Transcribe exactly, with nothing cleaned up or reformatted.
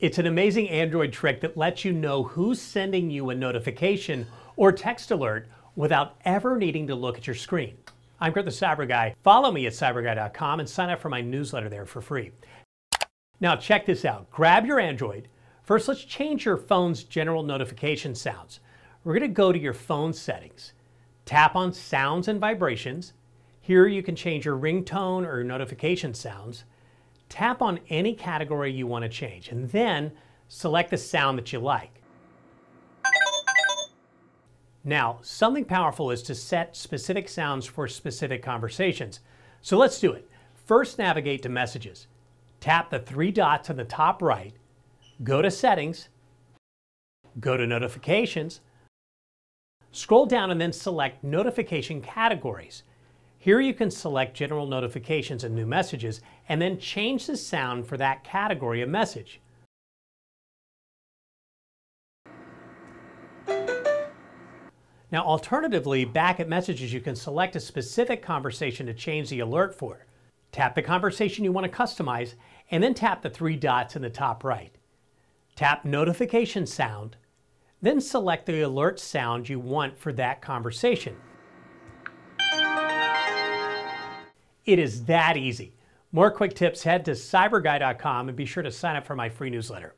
It's an amazing Android trick that lets you know who's sending you a notification or text alert without ever needing to look at your screen. I'm Kurt the Cyber Guy. Follow me at cyber guy dot com and sign up for my newsletter there for free. Now check this out. Grab your Android. First, let's change your phone's general notification sounds. We're going to go to your phone settings. Tap on Sounds and Vibrations. Here you can change your ringtone or notification sounds. Tap on any category you want to change and then select the sound that you like. Now, something powerful is to set specific sounds for specific conversations. So let's do it. First, navigate to Messages. Tap the three dots on the top right. Go to Settings. Go to Notifications. Scroll down and then select Notification Categories. Here you can select General Notifications and New Messages and then change the sound for that category of message. Now alternatively, back at Messages you can select a specific conversation to change the alert for. Tap the conversation you want to customize and then tap the three dots in the top right. Tap Notification Sound, then select the alert sound you want for that conversation. It is that easy. More quick tips, head to cyber guy dot com and be sure to sign up for my free newsletter.